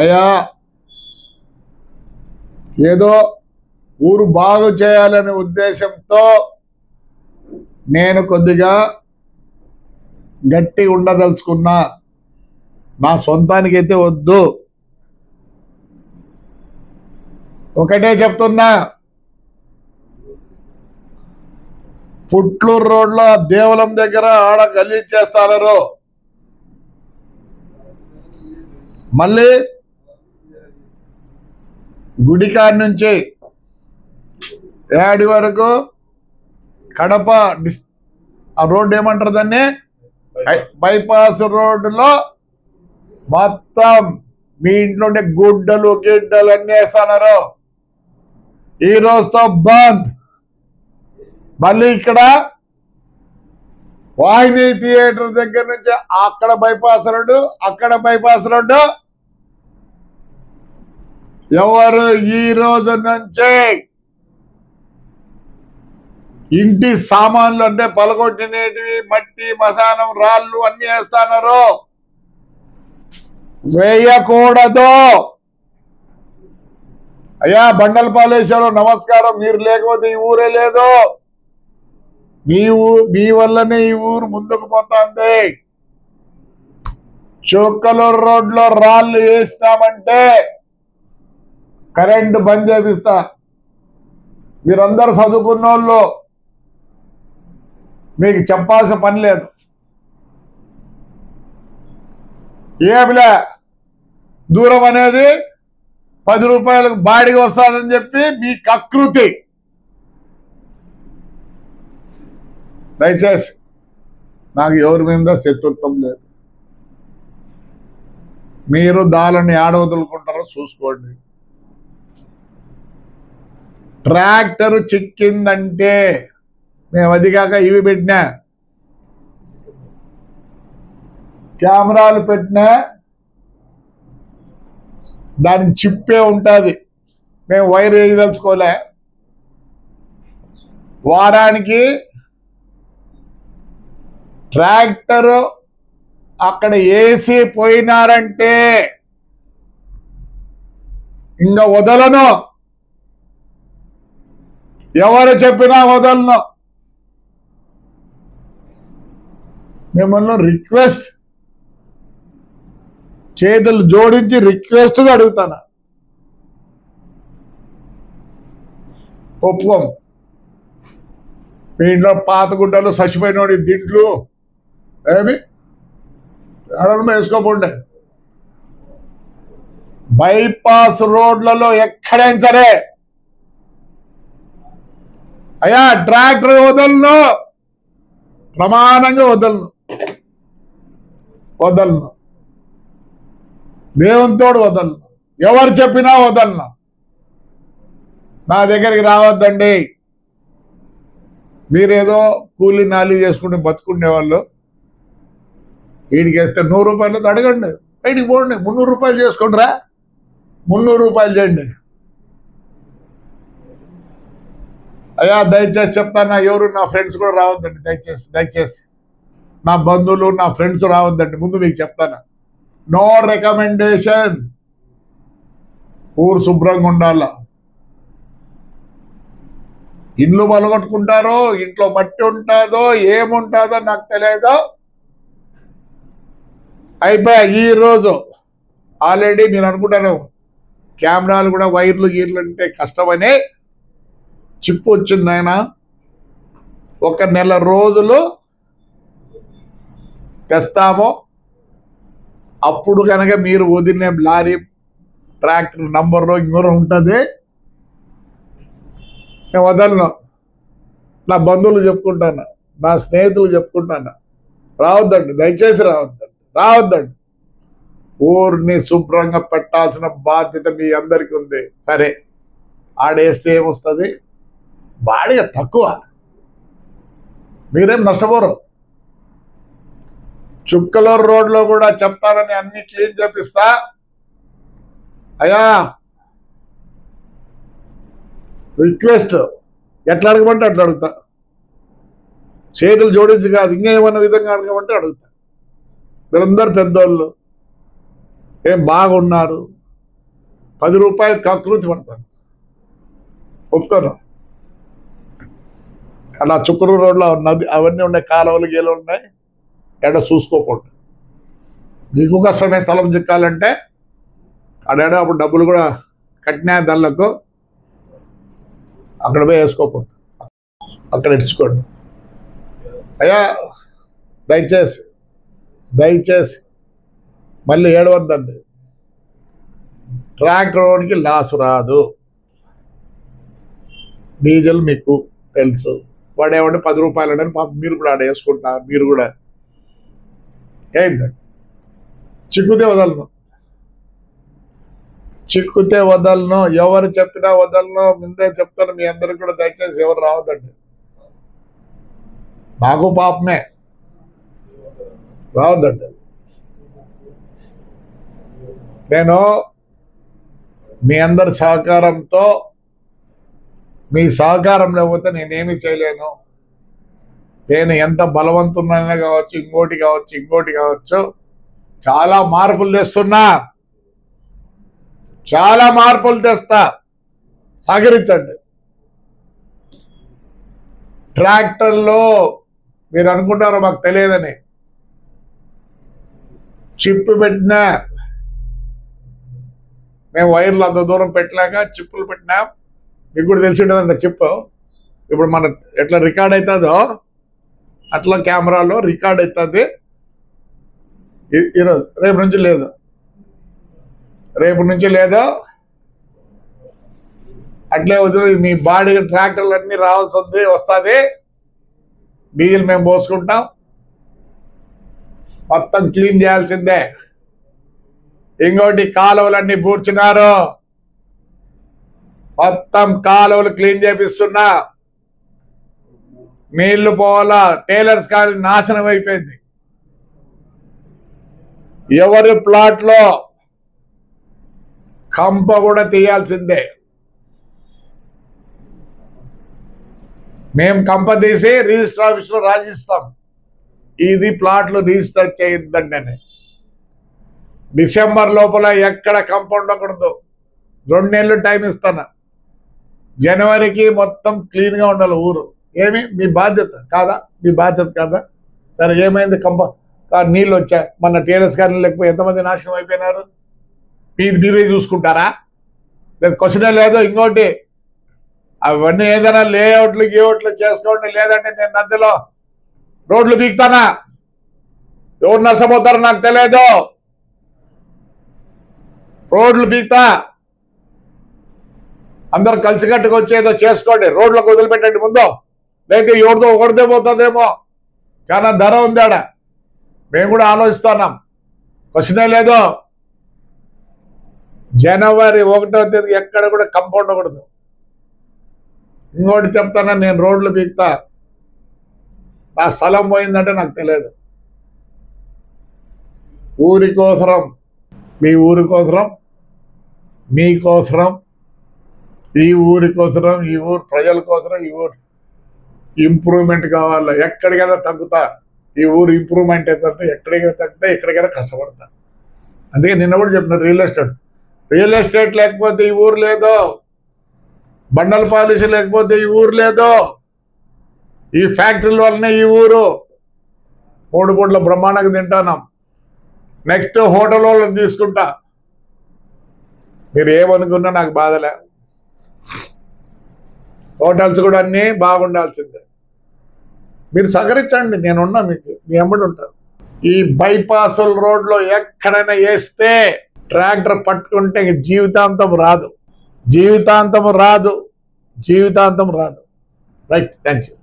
అయా ఏదో ఊరు బాగు చేయాలనే ఉద్దేశంతో నేను కొద్దిగా గట్టి ఉండదలుచుకున్నా, నా సొంతానికైతే వద్దు. ఒకటే చెప్తున్నా, పుట్లూరు రోడ్లో దేవలం దగ్గర ఆడ గల్లీ చేస్తారు, మళ్ళీ గుడికాడ నుంచి ఏడి వరకు కడప ఆ రోడ్డు ఏమంటారు దాన్ని, బైపాస్ రోడ్డులో మొత్తం మీ ఇంట్లో ఉండే గుడ్డలు గిడ్డలు అన్నీ వేస్తున్నారు. ఈ రోజుతో బంద్. మళ్ళీ ఇక్కడ వాహిని థియేటర్ దగ్గర నుంచి అక్కడ బైపాస్ రోడ్డు, అక్కడ బైపాస్ రోడ్డు, ఎవరు ఈ రోజు నుంచే ఇంటి సామాన్లు అంటే పలగొట్టినేటివి మట్టి మసానం రాళ్ళు అన్ని వేస్తున్నారు. వేయకూడదు. అయ్యా బండలపాలేశ్వరం నమస్కారం, మీరు లేకపోతే ఈ ఊరే లేదు. మీ వల్లనే ఈ ఊరు ముందుకు పోతుంది. చోక్కలూరు రోడ్లో రాళ్ళు వేస్తామంటే కరెంటు బంద్ చేపిస్తా. మీరందరూ చదువుకున్న వాళ్ళు, మీకు చెప్పాల్సిన పని లేదు. ఏమిలే దూరం అనేది 10 రూపాయలకు బాడికి వస్తుందని చెప్పి మీ కకృతి. దయచేసి నాకు ఎవరి మీద శత్రుత్వం లేదు. మీరు దాళ్ళని ఆడ వదులుకుంటారో చూసుకోండి. ట్రాక్టరు చిక్కిందంటే మేము అది కాక ఇవి పెట్టినా, కెమెరాలు పెట్టినా, దానికి చిప్పే ఉంటుంది. మేము వైర్ వేయదలుచుకోలే. వారానికి ట్రాక్టరు అక్కడ వేసి పోయినారంటే ఇంకా వదలను. ఎవరు చెప్పినా వదలను. మిమ్మల్ని రిక్వెస్ట్, చేతులు జోడించి రిక్వెస్ట్గా అడుగుతాను, ఒప్పుకోం. మీ ఇంట్లో పాత గుడ్డలు చచ్చిపోయినోడి దింట్లు ఏమి అడగడం వేసుకోకుండా, బైపాస్ రోడ్లలో ఎక్కడైనా సరే అయ్యా ట్రాక్టర్ వదలను, ప్రమాణంగా వదలను, దేవునితోడు వదలను, ఎవరు చెప్పినా వదలను. నా దగ్గరికి రావద్దండి. మీరేదో కూలి నాలి చేసుకుంటే బతుకుండేవాళ్ళు, వీడికి వేస్తే 100 రూపాయలు అడగండి, వీడికి పోండి, 300 రూపాయలు చేసుకుంటారా, 300 రూపాయలు చేయండి. అయ్యా దయచేసి చెప్తాను, ఎవరు నా ఫ్రెండ్స్ కూడా రావద్దండి. దయచేసి నా బంధువులు నా ఫ్రెండ్స్ రావద్దండి. ముందు మీకు చెప్తాను, నో రికమెండేషన్. ఊరు శుభ్రంగా ఉండాల. ఇల్లు పలగొట్టుకుంటారో, ఇంట్లో మట్టి ఉంటుందో, ఏముంటుందో నాకు తెలియదు. అయిపోయా ఈరోజు. ఆల్రెడీ నేను అనుకుంటాను కెమెరాలు కూడా వైర్లు గీర్లు అంటే కష్టమని చిప్పు వచ్చింది. ఆయన ఒక 1 నెల రోజులు తెస్తాము. అప్పుడు కనుక మీరు వదిలిన లారీ ట్రాక్టర్ నంబర్లో ఇంకొక ఉంటుంది. నేను వదలను. నా బంధువులు చెప్పుకుంటాను, నా స్నేహితులు చెప్పుకుంటాను, రావద్దండి, దయచేసి రావద్దండి. ఊరిని శుభ్రంగా పెట్టాల్సిన బాధ్యత మీ అందరికీ ఉంది. సరే ఆడేస్తే ఏమొస్తుంది? బాడిగా తక్కువ, మీరేం నష్టపోరు. చుక్కలూరు రోడ్లో కూడా చెప్తానని అన్ని క్లీన్ చేపిస్తా. అయ్యా రిక్వెస్ట్, ఎట్లా అడగమంటే అట్లా అడుగుతా, చేతులు జోడించి కాదు, ఇంకేమన్న విధంగా అడగమంటే అడుగుతా. మీరందరూ పెద్దోళ్ళు, ఏం బాగున్నారు, 10 రూపాయలు కకృతి పడతాను ఒప్పుకోను. అలా చుక్కరు రోడ్లో నది అవన్నీ ఉన్నాయి, కాలువలు గేలు ఉన్నాయి, ఎడ చూసుకోకుండా మీకు కష్టమే. స్థలం చిక్కాలంటే అడేడో అప్పుడు డబ్బులు కూడా కట్టినా దానిలకు అక్కడ పోయి వేసుకోకుండా అక్కడ ఇచ్చుకోండి. అయ్యా దయచేసి మళ్ళీ 700 ట్రాక్టర్కి లాసు రాదు. డీజిల్ మీకు తెలుసు, వాడేమంటే 10 రూపాయలు అంటే పాప మీరు కూడా ఆడ వేసుకుంటా, మీరు కూడా ఏంటండి చిక్కుతే వదలను ఎవరు చెప్పినా వదలను. ముందే చెప్తాను మీ అందరికి కూడా, దయచేసి ఎవరు రావద్దండి. నాకు పాపమే, రావద్దండి. నేను మీ అందరి సహకారంతో, మీ సహకారం లేకపోతే నేనేమి చేయలేను. నేను ఎంత బలవంతున్నైనా కావచ్చు, ఇంకోటి కావచ్చు, చాలా మార్పులు తెస్తా, సహకరించండి. ట్రాక్టర్లో మీరు అనుకుంటారో మాకు తెలియదని, చిప్పు పెట్టినా మేము వైర్లు అంత దూరం పెట్టలేక చిప్పులు పెట్టినా, మీకు కూడా తెలిసి ఉండదండి. చిప్పు ఇప్పుడు మన ఎట్లా రికార్డ్ అవుతుందో అట్లా కెమెరాలో రికార్డ్ అవుతుంది. ఈరోజు రేపు నుంచి లేదు అట్లే వదిలి మీ బాడీ ట్రాక్టర్లు అన్నీ వస్తుంది. డీజిల్ మేము పోసుకుంటాం, మొత్తం క్లీన్ చేయాల్సిందే. ఇంకోటి కాలువలన్నీ పూడ్చున్నారు, మొత్తం కాలువలు క్లీన్ చేపిస్తున్నా. నీళ్లు పోవాలా, టైలర్స్ కాలు నాశనం అయిపోయింది. ఎవరి ప్లాట్లో కంప కూడా తీయాల్సిందే. మేము కంప తీసి రిజిస్టర్ ఆఫీస్లో రాజిస్తాం, ఇది ప్లాట్లు రిజిస్టర్ చేయొద్దండి. డిసెంబర్ లోపల ఎక్కడ కంప ఉండకూడదు. 2 నెలలు టైం ఇస్తాను. జనవరికి మొత్తం క్లీన్గా ఉండాలి ఊరు. ఏమి మీ బాధ్యత కాదా? సరే, ఏమైంది? కంప నీళ్ళు వచ్చాయి, మన టీఆర్ఎస్ కానీ లేకపోతే ఎంతమంది నాశనం అయిపోయినారు. మీరే చూసుకుంటారా? లేదు, క్వశ్చనే లేదు. ఇంకోటి అవన్నీ ఏదైనా లేఅవుట్లు గేఅవుట్లు చేసుకోండి, లేదంటే నేను నదిలో రోడ్లు పీకుతానా. ఎవరు నష్టపోతారో నాకు తెలియదు, రోడ్లు పీకుతా. అందరు కలిసికట్టుకు వచ్చేదో చేసుకోండి, రోడ్లకు వదిలిపెట్టండి ముందు. లేకపోతే ఎవరితో ఒకరిదే పోతుందేమో, చాలా ధర ఉంది ఆడ. మేము కూడా ఆలోచిస్తున్నాం, క్వశ్చనే లేదు. జనవరి 1వ తేదీ ఎక్కడ కూడా కంపౌండ్ ఉండకూడదు. ఇంకోటి చెప్తాను, నేను రోడ్లు పీకుతా. నా స్థలం పోయిందంటే నాకు తెలియదు. ఊరికోసరం, మీ ఊరికోసరం, మీకోసరం, ఈ ఊరికోసరం, ఈ ఊరు ప్రజల కోసరం, ఈ ఊరు ఇంప్రూవ్మెంట్ కావాలి. ఎక్కడికైనా తగ్గుతా, ఈ ఊరు ఇంప్రూవ్మెంట్ అవుతుంటే ఎక్కడికైనా తగ్గుతా, ఎక్కడికైనా కష్టపడతా. అందుకే నిన్న కూడా చెప్పినారు, రియల్ ఎస్టేట్ లేకపోతే ఈ ఊరు లేదు, బండల పాలిష్ లేకపోతే ఈ ఊరు లేదు. ఈ ఫ్యాక్టరీల వల్లనే ఈ ఊరు 3 పూట్ల బ్రహ్మాండంగా తింటాం. నెక్స్ట్ హోటల్ వాళ్ళని తీసుకుంటా. మీరు ఏమనుకున్నా నాకు బాధలే. హోటల్స్ కూడా అన్నీ బాగుండాల్సిందే. మీరు సహకరించండి, నేనున్నా, మీకు మీ అమ్మడు ఉంటారు. ఈ బైపాస్ రోడ్లో ఎక్కడైనా వేస్తే ట్రాక్టర్ పట్టుకుంటే జీవితాంతం రాదు. Right, thank you.